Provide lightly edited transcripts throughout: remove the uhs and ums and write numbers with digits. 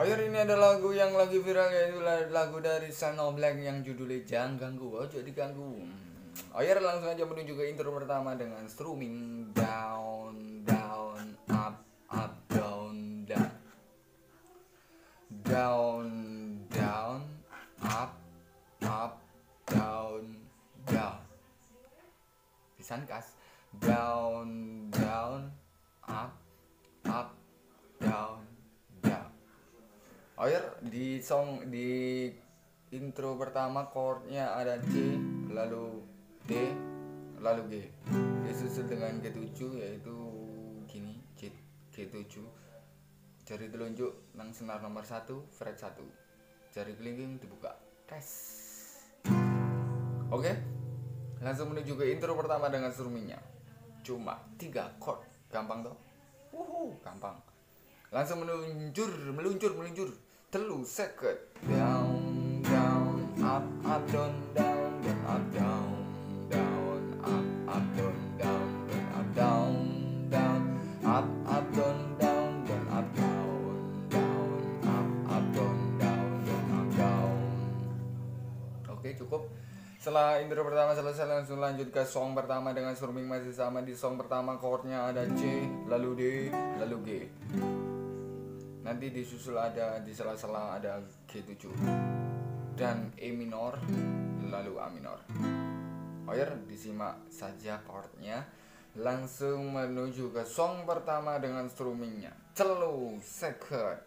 Oh ya, ini ada lagu yang lagi viral, yaitu lagu dari Shine of Black yang judulnya Jang Ganggu, ojo diganggu. Oh ya, langsung aja menuju ke intro pertama dengan strumming down down up up down down down down up up down down pisan kas down down up up down. Oh ya, di intro pertama chordnya ada C, lalu D, lalu G. Disusul dengan G7, yaitu gini, G7. Jari telunjuk nang senar nomor 1, fret 1. Jari kelingking dibuka. Tes. Oke. Langsung menuju ke intro pertama dengan strumming-nya. Cuma 3 chord. Gampang toh? Wuhu, gampang. Langsung meluncur. Telu seket down down up up down up down up down up down down. Oke, cukup. Setelah intro pertama selesai, langsung lanjut ke song pertama dengan strumming masih sama. Di song pertama chordnya ada C, lalu D, lalu G. Nanti disusul ada di sela-sela ada G7 dan E minor, lalu A minor. Oke, disimak saja chordnya. Langsung menuju ke song pertama dengan strummingnya. Celu seket.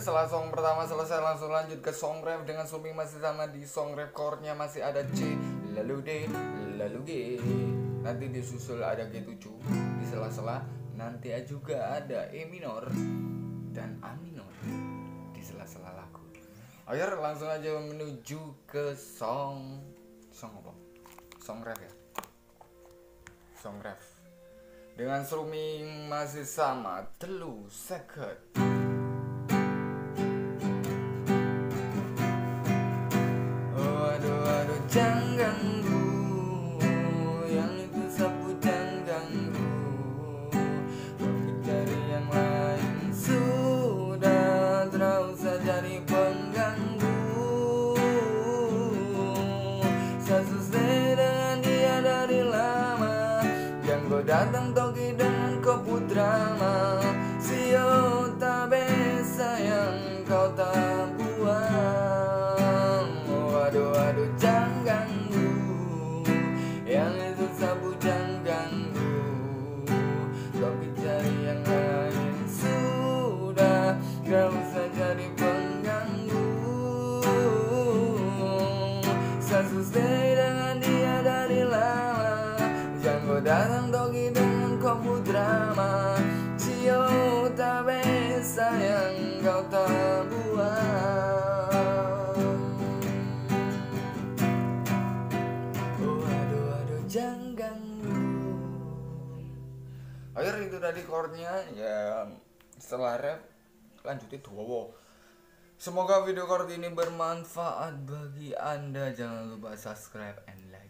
Setelah song pertama selesai, langsung lanjut ke song rap dengan strumming masih sama. Di song rap chordnya masih ada C, lalu D, lalu G. Nanti disusul ada G7. Di sela-sela nanti juga ada E minor dan A minor di sela-sela lagu. Ayo langsung aja menuju ke song apa? Song rap ya. Song rap dengan strumming masih sama. Telu seket. Jang ganggu, yang itu sapu jang ganggu. Bagi dari yang lain sudah terasa jadi pengganggu. Saya selesai dengan dia dari lama. Ganggu datang togi dengan kopu drama. Sio tabe sayang kau tak buang. Waduh waduh jang. Stay dengan dia dari lama. Jangan datang togi dengan kompu drama. Cio tak bisa yang kau tak buang. Oh aduh aduh jangan ganggu. Akhirnya itu tadi chordnya ya. Setelah rap lanjutin wow. Semoga video kali ini bermanfaat bagi Anda. Jangan lupa subscribe and like.